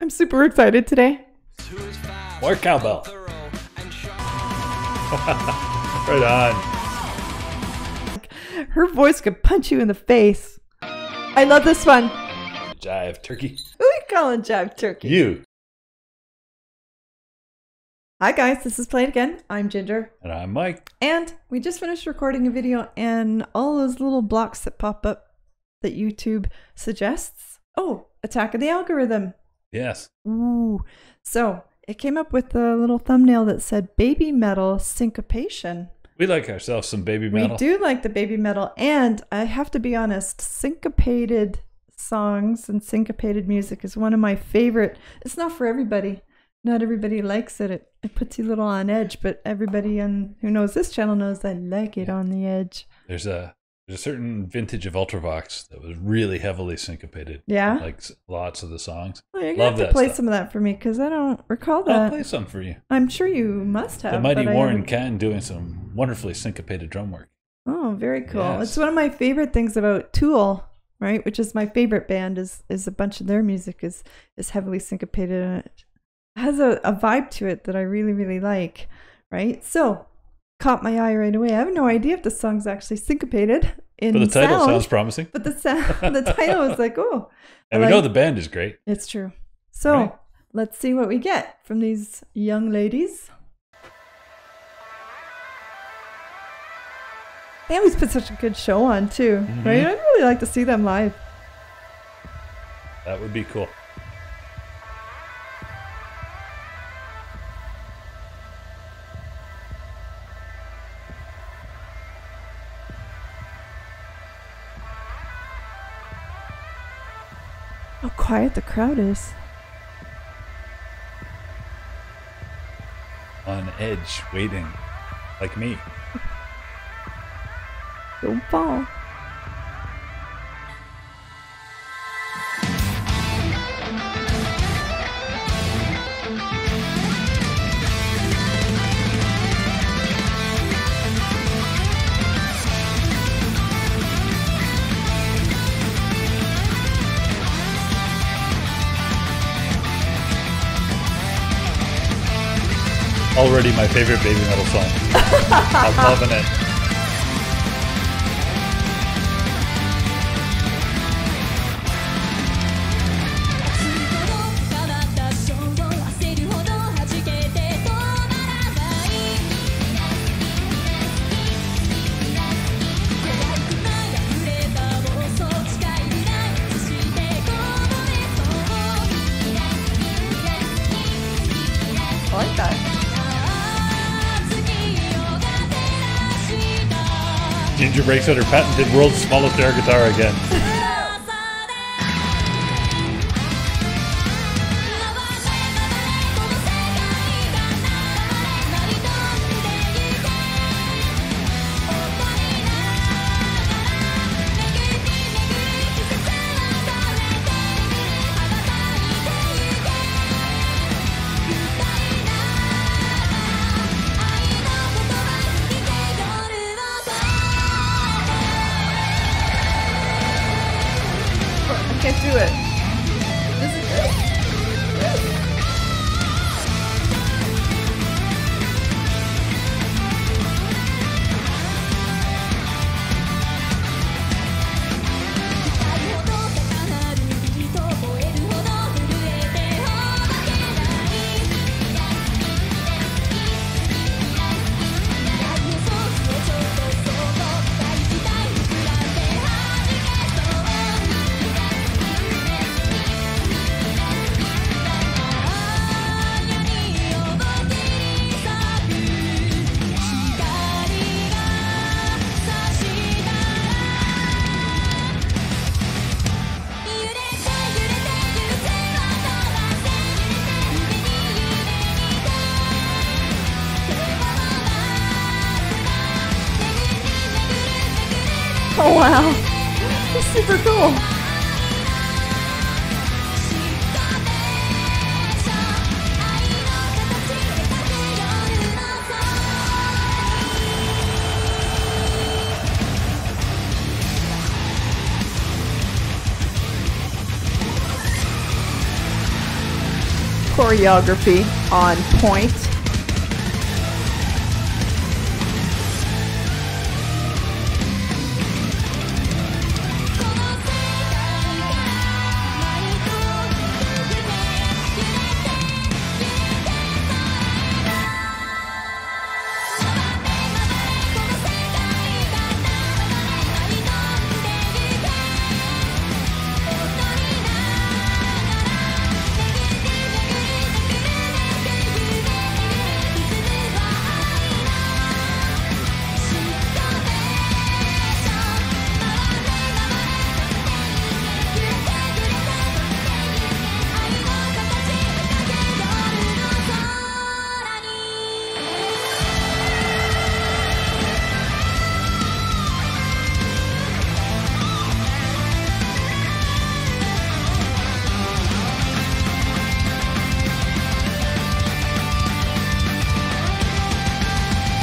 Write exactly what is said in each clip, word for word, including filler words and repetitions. I'm super excited today. More cowbell. Right on. Her voice could punch you in the face. I love this one. Jive turkey. Who are you calling jive turkey? You. Hi guys, this is Play It Again. I'm Ginger. And I'm Mike. And we just finished recording a video, and all those little blocks that pop up that YouTube suggests. Oh, attack of the algorithm. Yes. Ooh. So it came up with a little thumbnail that said BABYMETAL syncopation. We like ourselves some BABYMETAL. We do like the BABYMETAL, and I have to be honest, syncopated songs and syncopated music is one of my favorite. It's not for everybody. Not everybody likes it. It, it puts you a little on edge, but everybody on, who knows this channel knows I like it yeah. on the edge. There's a there's a certain vintage of Ultravox that was really heavily syncopated. Yeah, like lots of the songs. Well, you're gonna Love have to play stuff. some of that for me because I don't recall that. I'll play some for you. I'm sure you must have. The mighty Warren Canton doing some wonderfully syncopated drum work. Oh, very cool. Yes. It's one of my favorite things about Tool, right? Which is my favorite band. Is is a bunch of their music is is heavily syncopated. In it. Has a, a vibe to it that I really, really like, right? So, caught my eye right away. I have no idea if the song's actually syncopated in But the title sound, sounds promising. But the, the title is like, oh. And I we like, know the band is great. It's true. So, right. let's see what we get from these young ladies. They always put such a good show on, too, mm-hmm. right? I'd really like to see them live. That would be cool. How quiet the crowd is. On edge, waiting, like me. Don't fall. Already my favorite BABYMETAL song. I'm loving it. I like that. Ginger breaks out her patented world's smallest air guitar again. Can't do it. This is good. Oh wow, that's super cool. choreography on point.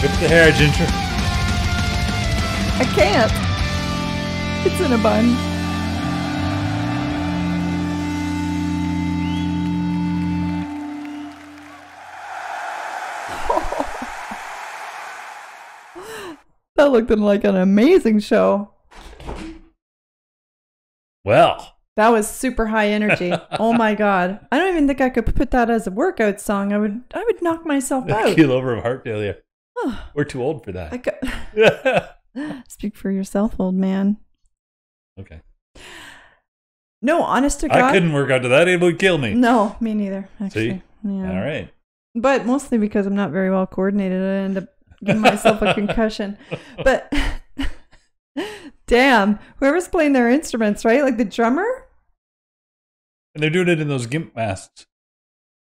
Whip the hair, Ginger. I can't. It's in a bun. That looked like an amazing show. Well. That was super high energy. Oh my god. I don't even think I could put that as a workout song. I would I would knock myself out. Keel over of heart failure. We're too old for that. Okay. Speak for yourself, old man. Okay. No, honest to God. I couldn't work out to that. It would kill me. No, me neither, actually. See? Yeah. All right. But mostly because I'm not very well coordinated. I end up giving myself a concussion. But damn, whoever's playing their instruments, right? Like the drummer? And they're doing it in those gimp masks.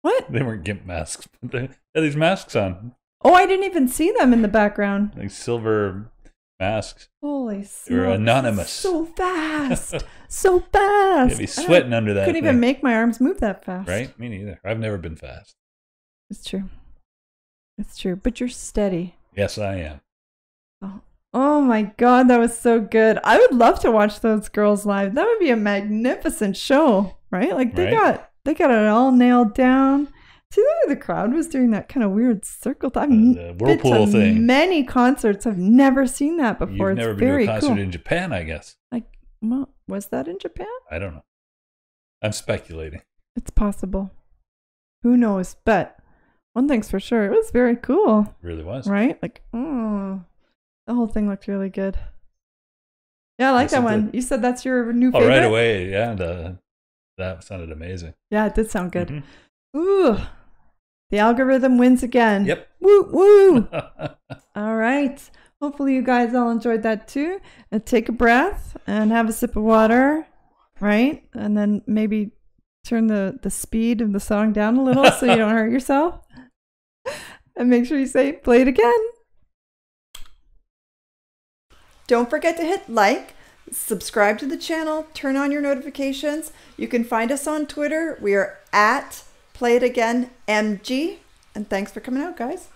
What? They weren't gimp masks. But they had these masks on. Oh, I didn't even see them in the background. Like silver masks. Holy smokes. They were anonymous. So fast. So fast. You'd be sweating under that. I couldn't thing. even make my arms move that fast. Right? Me neither. I've never been fast. It's true. It's true. But you're steady. Yes, I am. Oh, oh my God. That was so good. I would love to watch those girls live. That would be a magnificent show, right? Like they, right? got, they got it all nailed down. See, the crowd was doing that kind of weird circle thing. Uh, whirlpool thing. Many concerts. I've never seen that before. You've never it's been very to a concert cool. in Japan, I guess. Like, well, was that in Japan? I don't know. I'm speculating. It's possible. Who knows? But one thing's for sure. It was very cool. It really was. Right? Like, oh, the whole thing looked really good. Yeah, I like that one. The, you said that's your new favorite? Oh, right away. Yeah, the, that sounded amazing. Yeah, it did sound good. Mm-hmm. Ooh. The algorithm wins again. Yep. Woo, woo. All right. Hopefully you guys all enjoyed that too. And take a breath and have a sip of water, right? And then maybe turn the, the speed of the song down a little so you don't hurt yourself. And make sure you say, play it again. Don't forget to hit like, subscribe to the channel, turn on your notifications. You can find us on Twitter. We are at Play It Again M G, and thanks for coming out, guys.